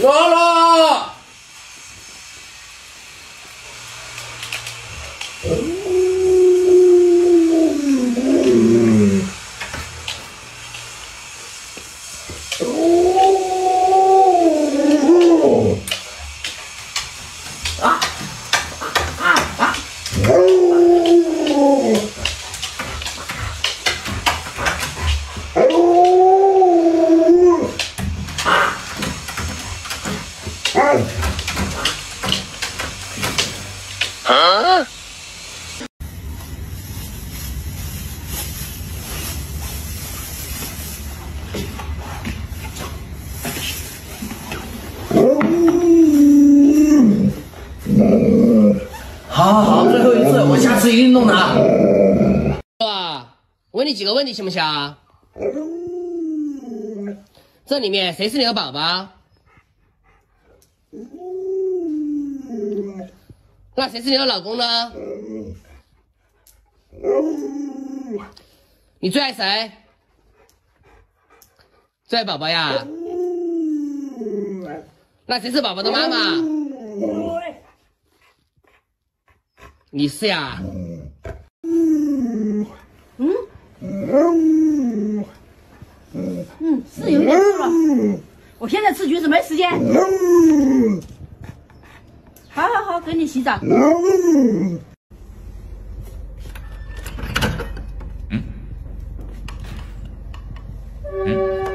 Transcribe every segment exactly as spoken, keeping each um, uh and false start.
Lola! Huh?好，好，最后一次，我下次一定弄他。哇，问你几个问题行不行？这里面谁是你的宝宝？ 那谁是你的老公呢？你最爱谁？最爱宝宝呀？那谁是宝宝的妈妈？你是呀？嗯嗯嗯，是有点饿了，我现在吃橘子没时间。 好好好，给你洗澡。嗯，嗯，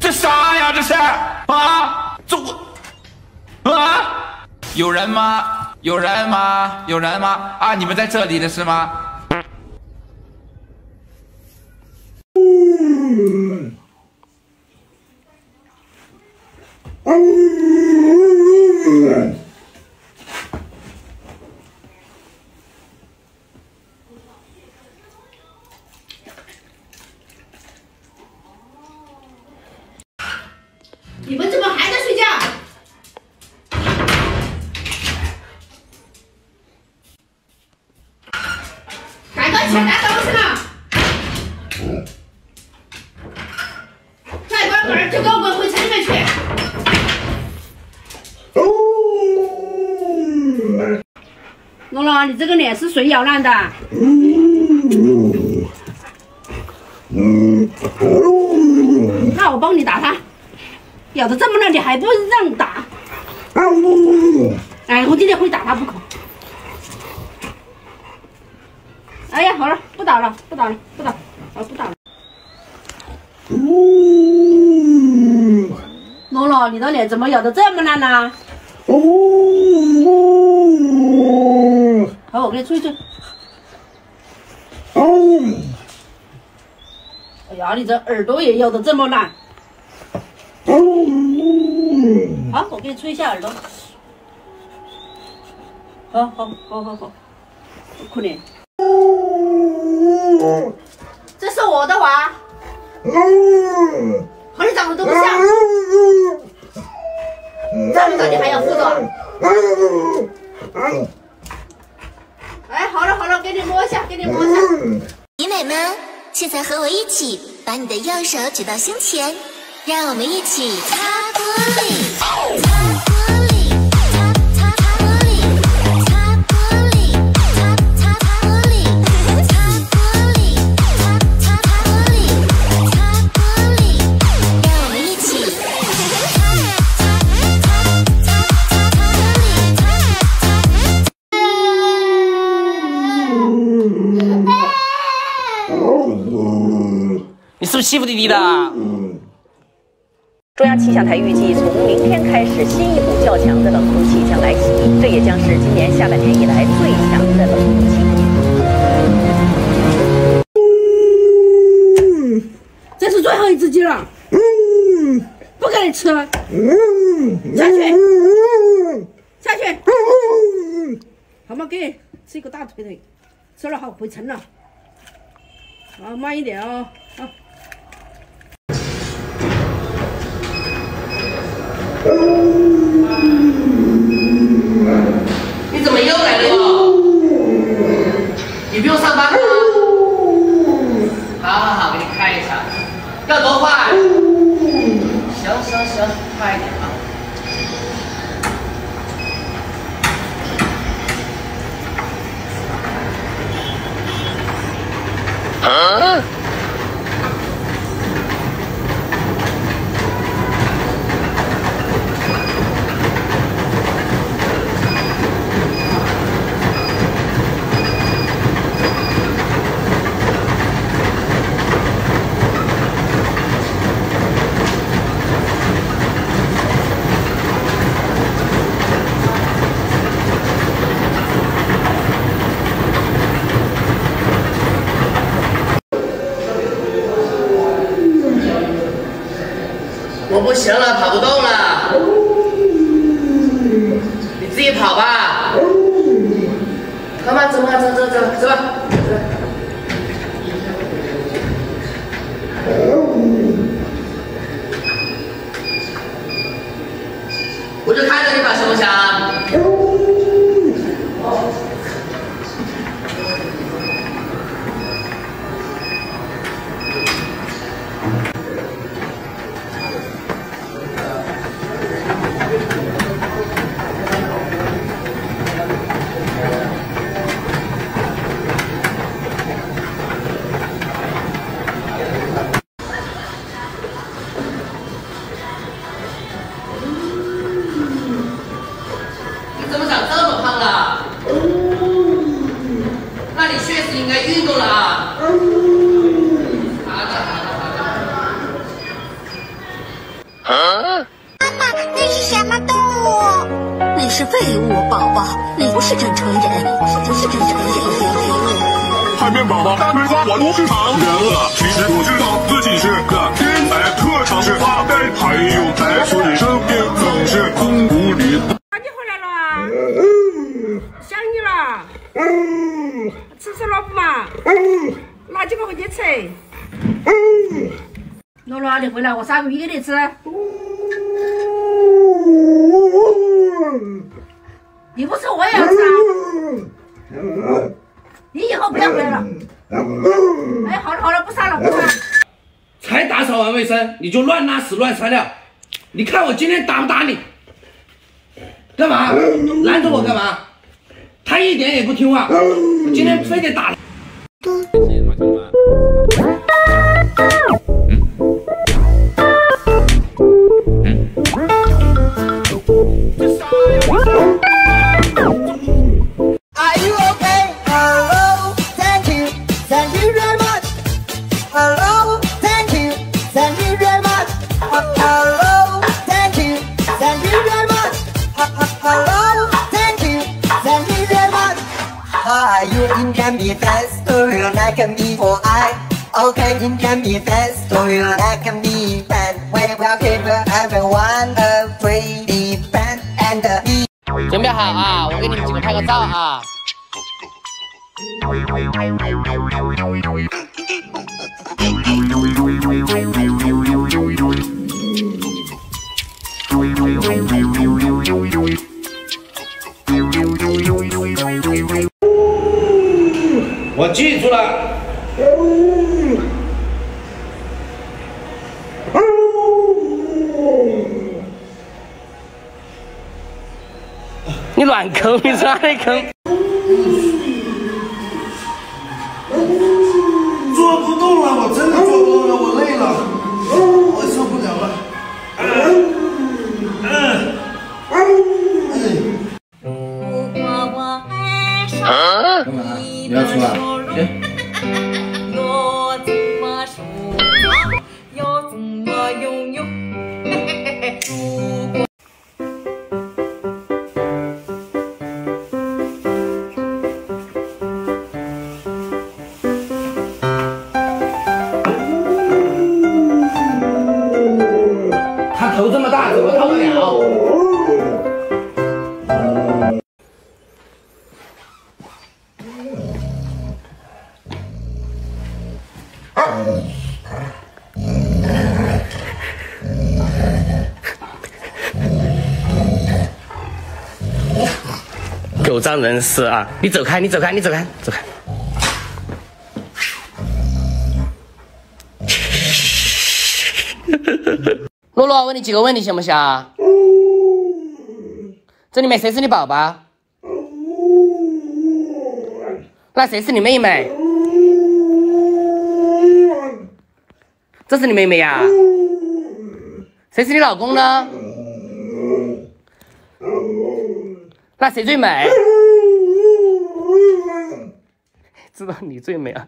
这啥呀？这是啊，这我啊，有人吗？有人吗？有人吗？啊，你们在这里的是吗？嗯，嗯。 你们怎么还在睡觉？赶快起来收拾了！再光棍就给我滚回城里面去！ 龙龙，你这个脸是谁咬烂的？那我帮你打他，咬得这么烂，你还不让打？哎，我今天非打他不可！哎呀，好了，不打了，不打了，不打，好，不打了。龙龙，你的脸怎么咬得这么烂呢？ 好，我给你吹吹。哦、哎呀，你这耳朵也咬得这么烂。嗯、好，我给你吹一下耳朵。好好好好好，可怜。嗯、这是我的娃。嗯、和你长得都不像。这么大你还要负责？嗯嗯 哎，好了好了，给你摸一下，给你摸一下。迷妹们，现在和我一起把你的右手举到胸前，让我们一起擦玻璃，擦玻璃，擦擦玻璃，擦玻璃，擦擦擦玻璃，擦玻璃，擦擦擦玻璃，擦玻璃，让我们一起。你是不是欺负弟弟的？中央气象台预计，从明天开始，新一股较强的冷空气将来袭，这也将是今年下半年以来最强的冷空气。这是最后一只鸡了，不给你吃了，下去，下去，好嘛，给你吃一个大腿腿，吃了好回城了。 好，慢一点哦。好。你怎么又来了？你不用上班吗？好好好，给你看一下，要多快？行行行。快一点吧。啊 我不行了，跑不动了，你自己跑吧。走吧，走吧，走走走，走吧。我就看着你把手枪。是废物，宝宝，你不是真成人，不是真成人。海绵宝宝大嘴巴，我都是常人了。其实我知道自己是个天才，特长是发呆，还有才，所以身边总是空无理。赶紧回来了，想你了。吃吃萝卜嘛，拿几个回去吃。罗罗，你回来，我杀个鱼给你吃。 你不吃我也要吃啊！你以后不要回来了。哎，好了好了，不杀了不杀了。才打扫完卫生你就乱拉屎乱撒尿，你看我今天打不打你？干嘛？拦着我干嘛？他一点也不听话，我今天非得打他。Okay, you can be best, or you I can be bad. We will give everyone a pretty band and a beat. 准备好啊，我给你们几个拍个照啊。我记住了。 你乱坑，你哪里坑？做不动了，我真的做不动了，我累了，我受不了了。啊！干嘛？你要出来？ 头这么大，怎么掏得了？狗仗人势啊！你走开，你走开，你走开，走开。洛洛，问你几个问题行不行？这里面谁是你宝宝？那谁是你妹妹？这是你妹妹呀？谁是你老公呢？那谁最美？知道你最美啊。